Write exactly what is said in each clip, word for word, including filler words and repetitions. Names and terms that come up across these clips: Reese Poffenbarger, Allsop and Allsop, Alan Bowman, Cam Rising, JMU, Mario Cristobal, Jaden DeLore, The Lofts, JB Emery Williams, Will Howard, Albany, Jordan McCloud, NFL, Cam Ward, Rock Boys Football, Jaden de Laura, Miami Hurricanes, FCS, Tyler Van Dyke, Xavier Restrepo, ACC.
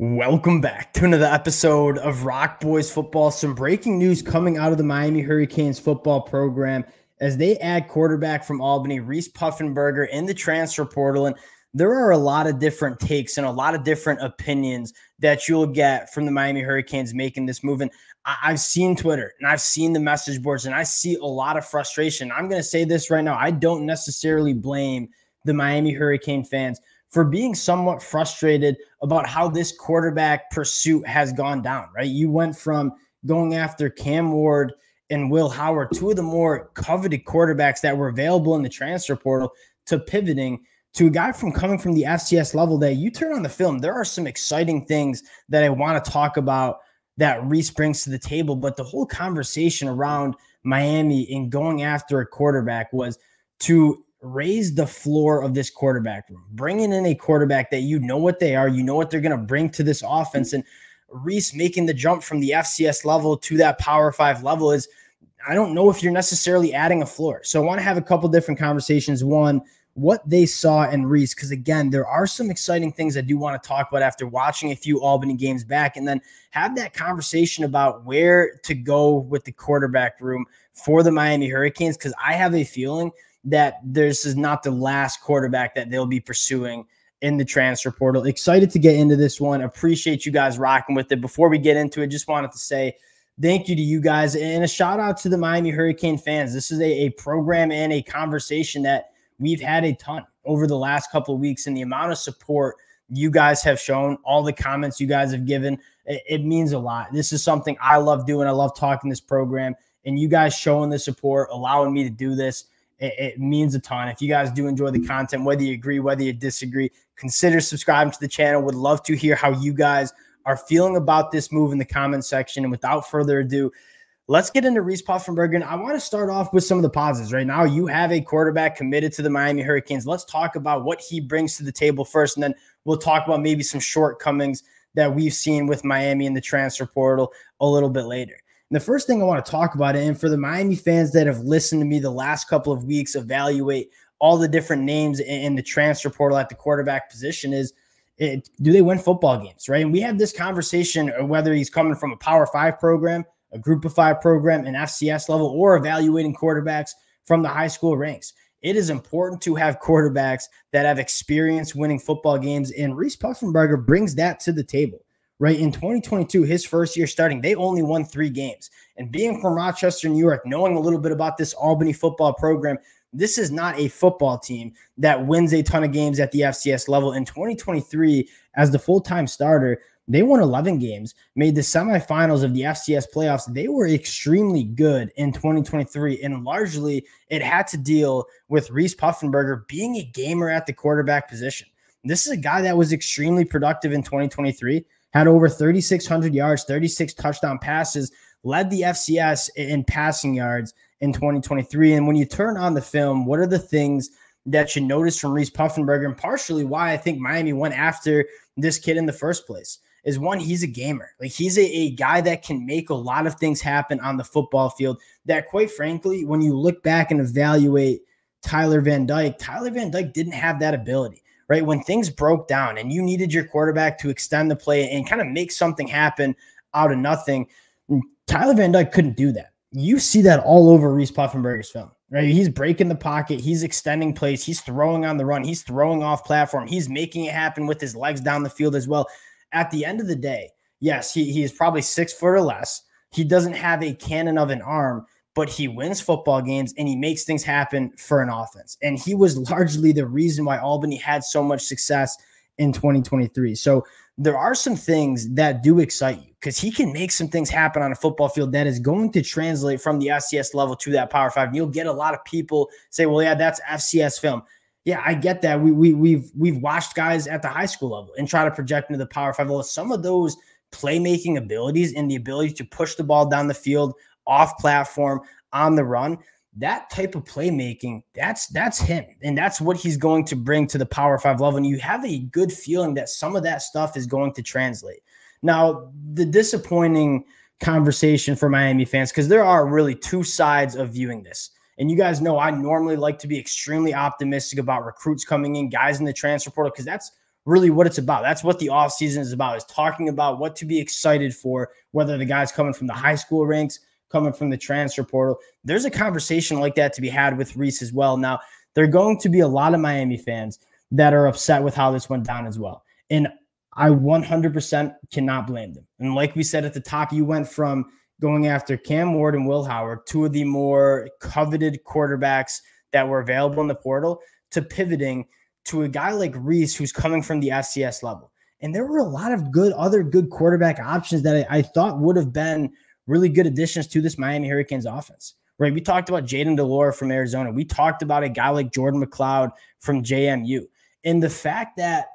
Welcome back to another episode of Rock Boys Football. Some breaking news coming out of the Miami Hurricanes football program as they add quarterback from Albany, Reese Poffenbarger, in the transfer portal. And there are a lot of different takes and a lot of different opinions that you'll get from the Miami Hurricanes making this move. And I've seen Twitter and I've seen the message boards and I see a lot of frustration. I'm going to say this right now. I don't necessarily blame the Miami Hurricane fans for being somewhat frustrated about how this quarterback pursuit has gone down, right? You went from going after Cam Ward and Will Howard, two of the more coveted quarterbacks that were available in the transfer portal, to pivoting to a guy from coming from the F C S level that you turn on the film. There are some exciting things that I want to talk about that Reese brings to the table, but the whole conversation around Miami and going after a quarterback was to raise the floor of this quarterback room, bringing in a quarterback that you know what they are, you know what they're going to bring to this offense. And Reese making the jump from the F C S level to that Power Five level is, I don't know if you're necessarily adding a floor. So I want to have a couple different conversations. One, what they saw in Reese, because again, there are some exciting things I do want to talk about after watching a few Albany games back, and then have that conversation about where to go with the quarterback room for the Miami Hurricanes, because I have a feeling that this is not the last quarterback that they'll be pursuing in the transfer portal. Excited to get into this one. Appreciate you guys rocking with it. Before we get into it, just wanted to say thank you to you guys and a shout out to the Miami Hurricane fans. This is a, a program and a conversation that we've had a ton over the last couple of weeks, and the amount of support you guys have shown, all the comments you guys have given, it, it means a lot. This is something I love doing. I love talking this program, and you guys showing the support, allowing me to do this, it means a ton. If you guys do enjoy the content, whether you agree, whether you disagree, consider subscribing to the channel. Would love to hear how you guys are feeling about this move in the comment section. And without further ado, let's get into Reese Poffenbarger. And I want to start off with some of the positives. Right now, you have a quarterback committed to the Miami Hurricanes. Let's talk about what he brings to the table first, and then we'll talk about maybe some shortcomings that we've seen with Miami in the transfer portal a little bit later. The first thing I want to talk about, and for the Miami fans that have listened to me the last couple of weeks evaluate all the different names in the transfer portal at the quarterback position, is it, do they win football games, right? And we had this conversation, whether he's coming from a Power Five program, a Group of Five program, an F C S level, or evaluating quarterbacks from the high school ranks. It is important to have quarterbacks that have experience winning football games, and Reese Poffenbarger brings that to the table. Right in twenty twenty-two, his first year starting, they only won three games. And being from Rochester, New York, knowing a little bit about this Albany football program, this is not a football team that wins a ton of games at the F C S level. In twenty twenty-three, as the full-time starter, they won eleven games, made the semifinals of the F C S playoffs. They were extremely good in twenty twenty-three, and largely it had to deal with Reese Poffenbarger being a gamer at the quarterback position. This is a guy that was extremely productive in twenty twenty-three. Had over thirty-six hundred yards, thirty-six touchdown passes, led the F C S in passing yards in twenty twenty-three. And when you turn on the film, what are the things that you notice from Reese Poffenbarger, and partially why I think Miami went after this kid in the first place, is one, he's a gamer. Like, he's a, a guy that can make a lot of things happen on the football field that, quite frankly, when you look back and evaluate Tyler Van Dyke, Tyler Van Dyke didn't have that ability. Right? When things broke down and you needed your quarterback to extend the play and kind of make something happen out of nothing, Tyler Van Dyke couldn't do that. You see that all over Reese Poffenbarger's film, right? He's breaking the pocket. He's extending plays. He's throwing on the run. He's throwing off platform. He's making it happen with his legs down the field as well. At the end of the day, yes, he, he is probably six foot or less. He doesn't have a cannon of an arm, but he wins football games and he makes things happen for an offense. And he was largely the reason why Albany had so much success in twenty twenty-three. So there are some things that do excite you, because he can make some things happen on a football field that is going to translate from the F C S level to that Power Five. And you'll get a lot of people say, well, yeah, that's F C S film. Yeah, I get that. We, we, we've, we've watched guys at the high school level and try to project into the Power Five level. Some of those playmaking abilities and the ability to push the ball down the field, off platform, on the run, that type of playmaking, that's that's him. And that's what he's going to bring to the Power Five level. And you have a good feeling that some of that stuff is going to translate. Now, the disappointing conversation for Miami fans, because there are really two sides of viewing this. And you guys know I normally like to be extremely optimistic about recruits coming in, guys in the transfer portal, because that's really what it's about. That's what the offseason is about, is talking about what to be excited for, whether the guy's coming from the high school ranks, coming from the transfer portal. There's a conversation like that to be had with Reese as well. Now, there are going to be a lot of Miami fans that are upset with how this went down as well. And I one hundred percent cannot blame them. And like we said at the top, you went from going after Cam Ward and Will Howard, two of the more coveted quarterbacks that were available in the portal, to pivoting to a guy like Reese, who's coming from the F C S level. And there were a lot of good other good quarterback options that I, I thought would have been really good additions to this Miami Hurricanes offense, right? We talked about Jaden DeLore from Arizona. We talked about a guy like Jordan McCloud from J M U. And the fact that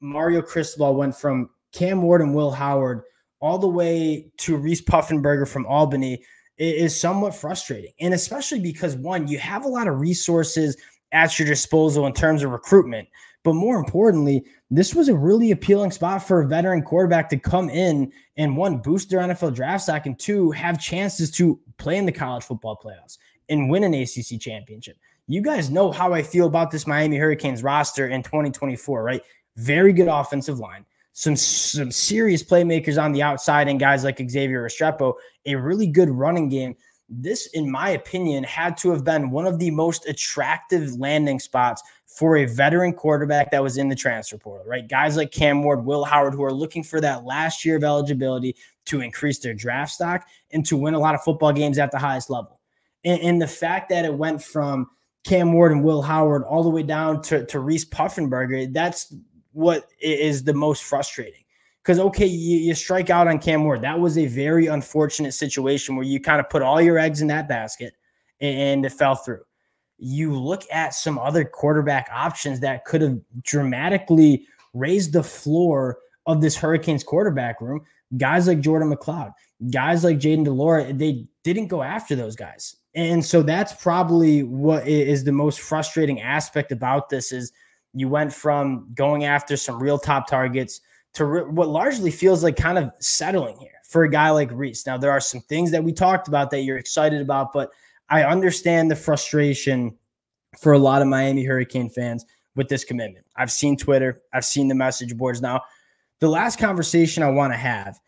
Mario Cristobal went from Cam Ward and Will Howard all the way to Reese Poffenbarger from Albany is somewhat frustrating. And especially because, one, you have a lot of resources at your disposal in terms of recruitment. But more importantly, this was a really appealing spot for a veteran quarterback to come in and, one, boost their N F L draft stock, and two, have chances to play in the college football playoffs and win an A C C championship. You guys know how I feel about this Miami Hurricanes roster in twenty twenty-four, right? Very good offensive line, some some serious playmakers on the outside, and guys like Xavier Restrepo, a really good running game. This, in my opinion, had to have been one of the most attractive landing spots for a veteran quarterback that was in the transfer portal, right? Guys like Cam Ward, Will Howard, who are looking for that last year of eligibility to increase their draft stock and to win a lot of football games at the highest level. And, and the fact that it went from Cam Ward and Will Howard all the way down to, to Reese Poffenbarger, that's what is the most frustrating. Because, okay, you, you strike out on Cam Ward. That was a very unfortunate situation where you kind of put all your eggs in that basket and it fell through. You look at some other quarterback options that could have dramatically raised the floor of this Hurricanes quarterback room. Guys like Jordan McCloud, guys like Jaden de Laura, they didn't go after those guys. And so that's probably what is the most frustrating aspect about this, is you went from going after some real top targets to what largely feels like kind of settling here for a guy like Reese. Now, there are some things that we talked about that you're excited about, but I understand the frustration for a lot of Miami Hurricane fans with this commitment. I've seen Twitter. I've seen the message boards. Now, the last conversation I want to have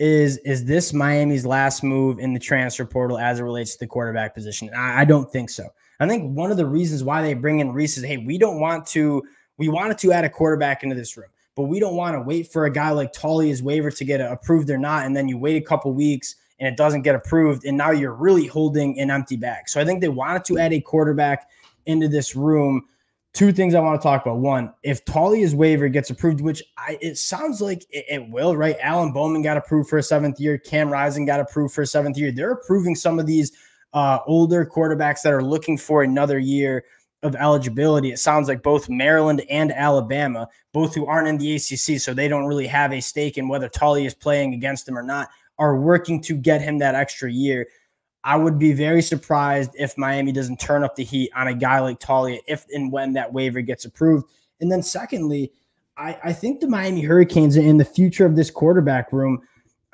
is, is this Miami's last move in the transfer portal as it relates to the quarterback position? I, I don't think so. I think one of the reasons why they bring in Reese is, hey, we don't want to, we wanted to add a quarterback into this room, but we don't want to wait for a guy like Talia's waiver to get approved or not, and then you wait a couple weeks and it doesn't get approved, and now you're really holding an empty bag. So I think they wanted to add a quarterback into this room. Two things I want to talk about. One, if Talia's waiver gets approved, which I, it sounds like it, it will, right? Alan Bowman got approved for a seventh year. Cam Rising got approved for a seventh year. They're approving some of these uh, older quarterbacks that are looking for another year of eligibility. It sounds like both Maryland and Alabama, both who aren't in the A C C, so they don't really have a stake in whether Talia is playing against them or not, are working to get him that extra year. I would be very surprised if Miami doesn't turn up the heat on a guy like Talia if and when that waiver gets approved. And then secondly, I, I think the Miami Hurricanes in the future of this quarterback room,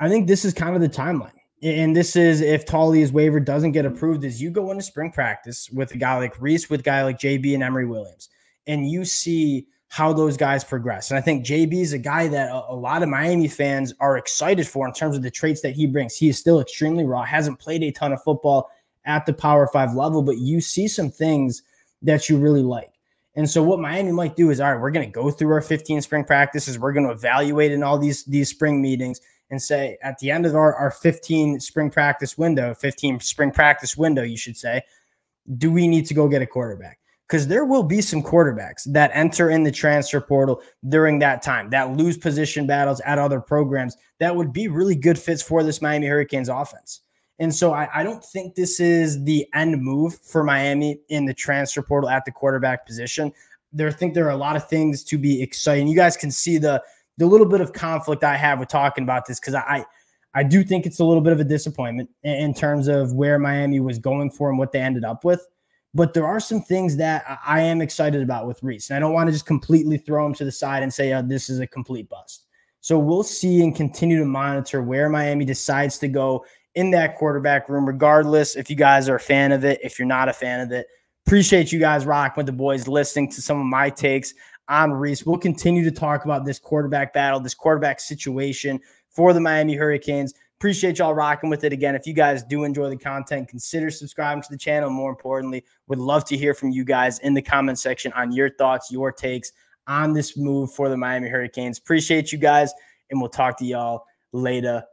I think this is kind of the timeline. And this is, if Talia's waiver doesn't get approved, is you go into spring practice with a guy like Reese, with a guy like J B and Emery Williams, and you see how those guys progress. And I think J B is a guy that a, a lot of Miami fans are excited for in terms of the traits that he brings. He is still extremely raw, hasn't played a ton of football at the Power Five level, but you see some things that you really like. And so what Miami might do is, all right, we're going to go through our fifteen spring practices. We're going to evaluate in all these, these spring meetings, and say at the end of our, our fifteen spring practice window, fifteen spring practice window, you should say, do we need to go get a quarterback? Because there will be some quarterbacks that enter in the transfer portal during that time, that lose position battles at other programs that would be really good fits for this Miami Hurricanes offense. And so I, I don't think this is the end move for Miami in the transfer portal at the quarterback position. There, I think there are a lot of things to be exciting. You guys can see the The little bit of conflict I have with talking about this, because I I do think it's a little bit of a disappointment in, in terms of where Miami was going for and what they ended up with. But there are some things that I am excited about with Reese, and I don't want to just completely throw him to the side and say, oh, this is a complete bust. So we'll see and continue to monitor where Miami decides to go in that quarterback room, regardless if you guys are a fan of it, if you're not a fan of it. Appreciate you guys rocking with the boys, listening to some of my takes on Reese. We'll continue to talk about this quarterback battle, this quarterback situation for the Miami Hurricanes. Appreciate y'all rocking with it. Again, if you guys do enjoy the content, consider subscribing to the channel. More importantly, would love to hear from you guys in the comment section on your thoughts, your takes on this move for the Miami Hurricanes. Appreciate you guys, and we'll talk to y'all later.